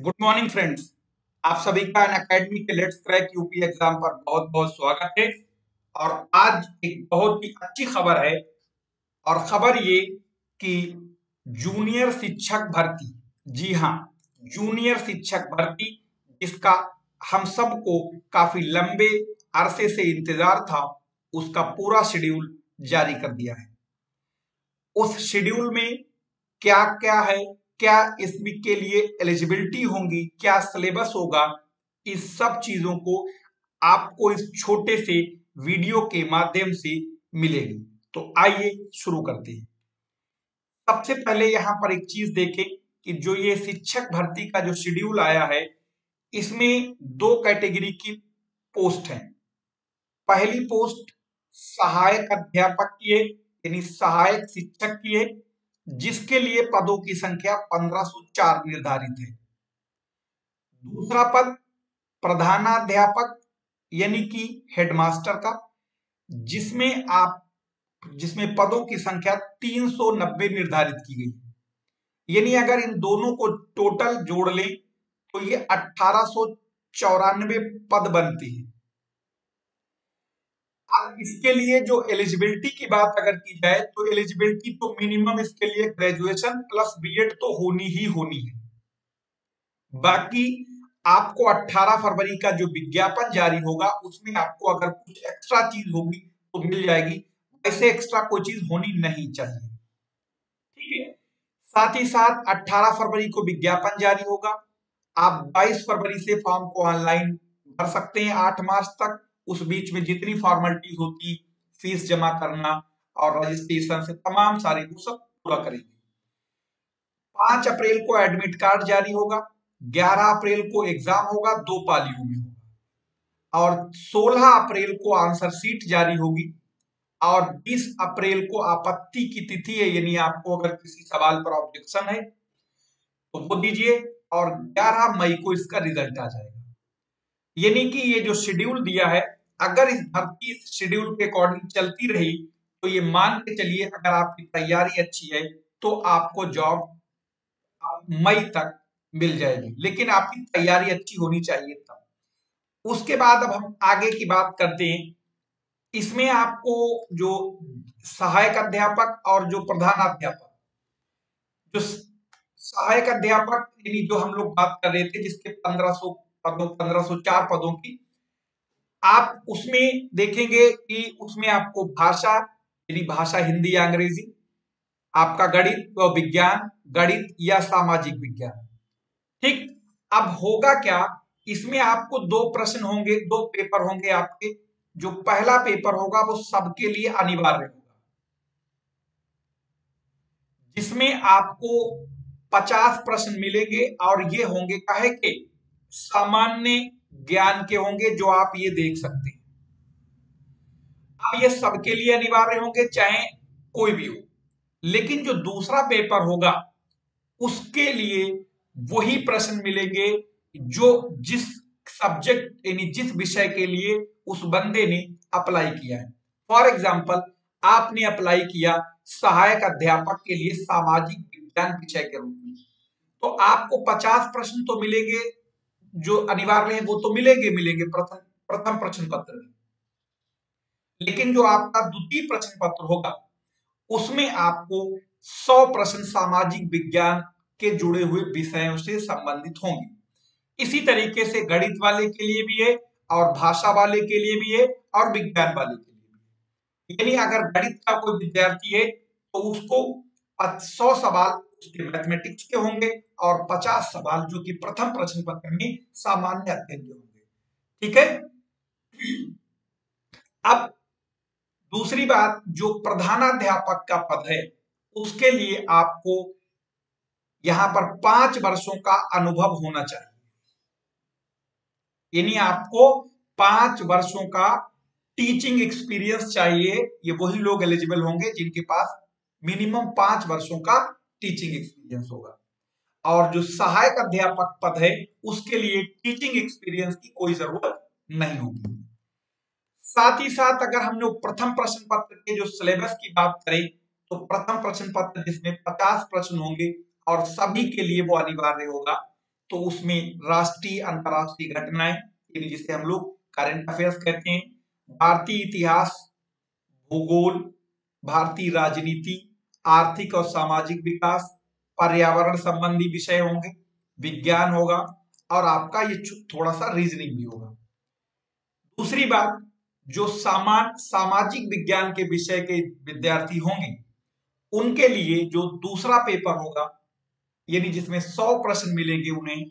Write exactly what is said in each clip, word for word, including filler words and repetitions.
Good morning friends, आप सभी का अनअकैडमी के लेट्स क्रैक यूपी एग्जाम पर बहुत बहुत स्वागत है। और आज एक बहुत ही अच्छी खबर है, और खबर ये कि जूनियर शिक्षक भर्ती, जी हाँ जूनियर शिक्षक भर्ती, जिसका हम सबको काफी लंबे अरसे से इंतजार था, उसका पूरा शेड्यूल जारी कर दिया है। उस शेड्यूल में क्या क्या है, क्या इसमें के लिए एलिजिबिलिटी होंगी, क्या सिलेबस होगा, इस सब चीजों को आपको इस छोटे से वीडियो के माध्यम से मिलेगी। तो आइए शुरू करते हैं। सबसे पहले यहां पर एक चीज देखें कि जो ये शिक्षक भर्ती का जो शेड्यूल आया है, इसमें दो कैटेगरी की पोस्ट है। पहली पोस्ट सहायक अध्यापक की है, यानी सहायक शिक्षक की है, जिसके लिए पदों की संख्या पंद्रह सौ चार निर्धारित है। दूसरा पद प्रधानाध्यापक यानी कि हेडमास्टर का, जिसमें आप जिसमें पदों की संख्या तीन सौ नब्बे निर्धारित की गई। यानी अगर इन दोनों को टोटल जोड़ लें तो ये अठारह सौ चौरानवे पद बनते हैं। अब इसके लिए जो एलिजिबिलिटी की बात अगर की जाए तो एलिजिबिलिटी तो मिनिमम इसके लिए ग्रेजुएशन प्लस बीएड तो होनी ही होनी है। बाकी आपको अठारह फरवरी का जो विज्ञापन जारी होगा उसमें आपको अगर कुछ एक्स्ट्रा चीज होगी तो मिल जाएगी, वैसे एक्स्ट्रा कोई चीज होनी नहीं चाहिए, ठीक है। साथ ही साथ अठारह फरवरी को विज्ञापन जारी होगा, आप बाईस फरवरी से फॉर्म को ऑनलाइन भर सकते हैं आठ मार्च तक। उस बीच में जितनी फॉर्मेलिटीज होती, फीस जमा करना और रजिस्ट्रेशन से तमाम सारे वो सब पूरा करेंगे। पांच अप्रैल को एडमिट कार्ड जारी होगा, ग्यारह अप्रैल को एग्जाम होगा, दो पालियों में होगा, और सोलह अप्रैल को आंसर शीट जारी होगी, और बीस अप्रैल को आपत्ति की तिथि है, यानी आपको अगर किसी सवाल पर ऑब्जेक्शन है तो वो दीजिए, और ग्यारह मई को इसका रिजल्ट आ जाएगा। यानी कि ये जो शेड्यूल दिया है, अगर इस भर्ती शेड्यूल के अकॉर्डिंग चलती रही तो ये मान के चलिए अगर आपकी तैयारी अच्छी है तो आपको जॉब मई तक मिल जाएगी, लेकिन आपकी तैयारी अच्छी होनी चाहिए तब। उसके बाद अब हम आगे की बात करते हैं। इसमें आपको जो सहायक अध्यापक और जो प्रधान अध्यापक, जो सहायक अध्यापक यानी जो हम लोग बात कर रहे थे जिसके पंद्रह सौ पदों पंद्रह सौ चार पदों की, आप उसमें देखेंगे कि उसमें आपको भाषा यानी भाषा हिंदी या अंग्रेजी, आपका गणित व विज्ञान, गणित या सामाजिक विज्ञान, ठीक। अब होगा क्या, इसमें आपको दो प्रश्न होंगे, दो पेपर होंगे आपके। जो पहला पेपर होगा वो सबके लिए अनिवार्य होगा, जिसमें आपको पचास प्रश्न मिलेंगे, और ये होंगे काहे के सामान्य ज्ञान के होंगे, जो आप ये देख सकते हैं। अब ये सबके लिए अनिवार्य होंगे, चाहे कोई भी हो। लेकिन जो दूसरा पेपर होगा उसके लिए वही प्रश्न मिलेंगे जो जिस सब्जेक्ट यानी जिस विषय के लिए उस बंदे ने अप्लाई किया है। फॉर एग्जाम्पल, आपने अप्लाई किया सहायक अध्यापक के लिए सामाजिक विज्ञान विषय के रूप में, तो आपको पचास प्रश्न तो मिलेंगे, जो अनिवार्य है वो तो मिलेंगे मिलेंगे प्रथम प्रथम प्रश्न पत्र में। लेकिन जो आपका द्वितीय प्रश्न पत्र होगा उसमें आपको सौ प्रश्न सामाजिक विज्ञान के जुड़े हुए विषयों से संबंधित होंगे। इसी तरीके से गणित वाले के लिए भी है, और भाषा वाले के लिए भी है, और विज्ञान वाले के लिए भी है। यानी अगर गणित का कोई विद्यार्थी है तो उसको सौ सवाल उसके मैथमेटिक्स के होंगे, और पचास सवाल जो कि प्रथम प्रश्न पत्र में सामान्य अध्ययन के होंगे, ठीक है। अब दूसरी बात, जो प्रधानाध्यापक का पद है उसके लिए आपको यहां पर पांच वर्षों का अनुभव होना चाहिए, यानी आपको पांच वर्षों का टीचिंग एक्सपीरियंस चाहिए। ये वही लोग एलिजिबल होंगे जिनके पास मिनिमम पांच वर्षों का टीचिंग एक्सपीरियंस होगा। और जो सहायक अध्यापक पद है उसके लिए टीचिंग एक्सपीरियंस की कोई जरूरत नहीं होगी। साथ ही साथ अगर हम लोग प्रथम प्रश्न पत्र के जो सिलेबस की बात करें तो प्रथम प्रश्न पत्र जिसमें पचास प्रश्न होंगे और सभी के लिए वो अनिवार्य होगा, तो उसमें राष्ट्रीय अंतर्राष्ट्रीय घटनाएं जिसे हम लोग करंट अफेयर्स कहते हैं, भारतीय इतिहास, भूगोल, भारतीय राजनीति, आर्थिक और सामाजिक विकास, पर्यावरण संबंधी विषय होंगे, विज्ञान होगा और आपका ये थोड़ा सा रीजनिंग भी होगा। दूसरी बात, जो सामान्य सामाजिक विज्ञान के विषय के विद्यार्थी होंगे उनके लिए जो दूसरा पेपर होगा यानी जिसमें सौ प्रश्न मिलेंगे उन्हें,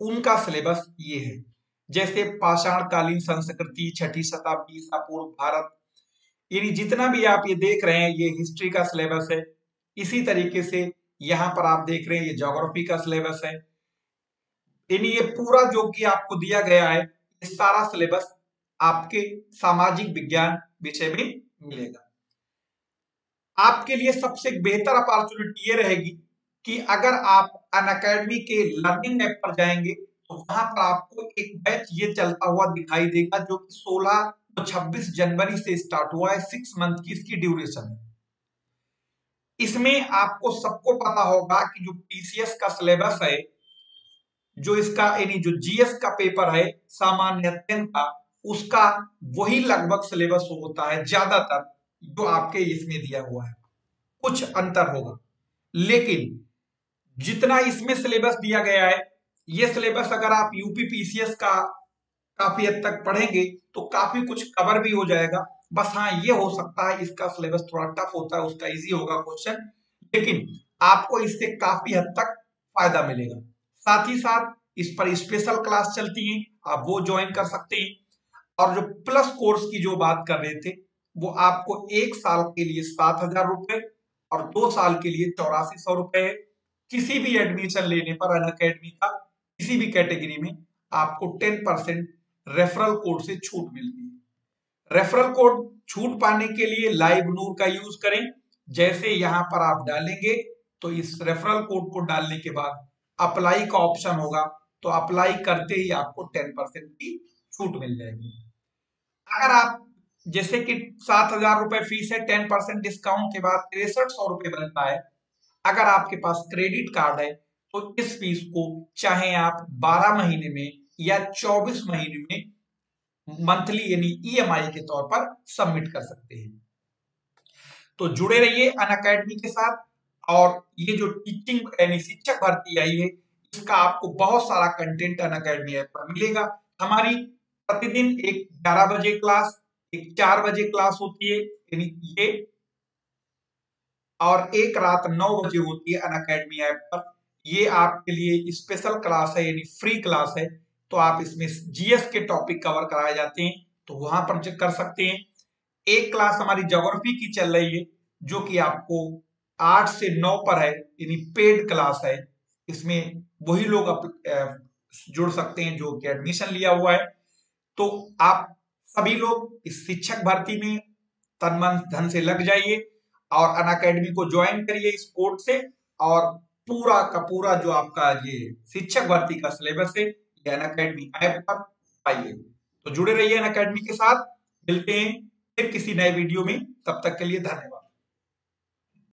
उनका सिलेबस ये है, जैसे पाषाणकालीन संस्कृति, छठी शताब्दी से पूर्व भारत, यानी जितना भी आप ये देख रहे हैं ये हिस्ट्री का सिलेबस है। इसी तरीके से यहाँ पर आप देख रहे हैं ये ज्योग्राफी का सिलेबस है। यानी ये पूरा जो कि आपको दिया गया है ये सारा सिलेबस आपके सामाजिक विज्ञान विषय में मिलेगा। आपके लिए सबसे बेहतर अपॉर्चुनिटी ये रहेगी कि अगर आप अनअकैडमी के लर्निंग ऐप पर जाएंगे तो वहां पर आपको एक बैच ये चलता हुआ दिखाई देगा जो कि सोलह और छब्बीस जनवरी से स्टार्ट हुआ है। सिक्स मंथ की इसकी ड्यूरेशन है। इसमें आपको सबको पता होगा कि जो पीसीएस का सिलेबस है, जो इसका यानी जो जीएस का पेपर है सामान्य अध्ययन का, उसका वही लगभग सिलेबस होता है ज्यादातर जो आपके इसमें दिया हुआ है। कुछ अंतर होगा लेकिन जितना इसमें सिलेबस दिया गया है ये सिलेबस अगर आप यूपी पीसीएस का काफी हद तक पढ़ेंगे तो काफी कुछ कवर भी हो जाएगा। बस हाँ, ये हो सकता है इसका सिलेबस थोड़ा टफ होता है, उसका इजी होगा क्वेश्चन, लेकिन आपको इससे काफी हद तक फायदा मिलेगा। साथ ही साथ इस पर स्पेशल क्लास चलती है, आप वो ज्वाइन कर सकते हैं। और जो प्लस कोर्स की जो बात कर रहे थे वो आपको एक साल के लिए सात हजार रुपए और दो साल के लिए चौरासी सौ रुपए। किसी भी एडमिशन लेने पर अनअकैडमी का किसी भी कैटेगरी में आपको टेन परसेंट रेफरल कोड से छूट मिलती है। रेफरल कोड छूट पाने के लिए लाइवनूर का यूज करें। जैसे यहाँ पर आप डालेंगे तो इस रेफरल कोड को डालने के बाद अप्लाई का ऑप्शन होगा, तो अप्लाई करते ही आपको टेन परसेंट की छूट मिल जाएगी। अगर आप जैसे कि सात हजार रुपए फीस है, टेन परसेंट डिस्काउंट के बाद तिरसठ सौ रुपए बनता है। अगर आपके पास क्रेडिट कार्ड है तो इस फीस को चाहे आप बारह महीने में या चौबीस महीने में मंथली यानी ईएमआई के तौर पर सबमिट कर सकते हैं। तो जुड़े रहिए अनअकैडमी के साथ। और ये जो टीचिंग यानी शिक्षक भर्ती आई है इसका आपको बहुत सारा कंटेंट अनअकैडमी ऐप पर मिलेगा। हमारी प्रतिदिन एक ग्यारह बजे क्लास, एक चार बजे क्लास होती है यानी ये, और एक रात नौ बजे होती है अनअकैडमी ऐप पर। ये आपके लिए स्पेशल क्लास है यानी फ्री क्लास है, तो आप इसमें जीएस के टॉपिक कवर कराए जाते हैं तो वहां पर चेक कर सकते हैं। एक क्लास हमारी ज्योग्राफी की चल रही है जो कि आपको आठ से नौ पर है यानी पेड क्लास है। इसमें वही लोग जुड़ सकते हैं जो कि एडमिशन लिया हुआ है। तो आप सभी लोग इस शिक्षक भर्ती में तन मन धन से लग जाइए और अनअकैडमी को ज्वाइन करिए इस कोर्स से। और पूरा का पूरा जो आपका ये शिक्षक भर्ती का सिलेबस है ये अनअकैडमी ऐप पर पाइए। तो जुड़े रहिए अनअकैडमी के साथ। मिलते हैं फिर किसी नए वीडियो में, तब तक के लिए धन्यवाद।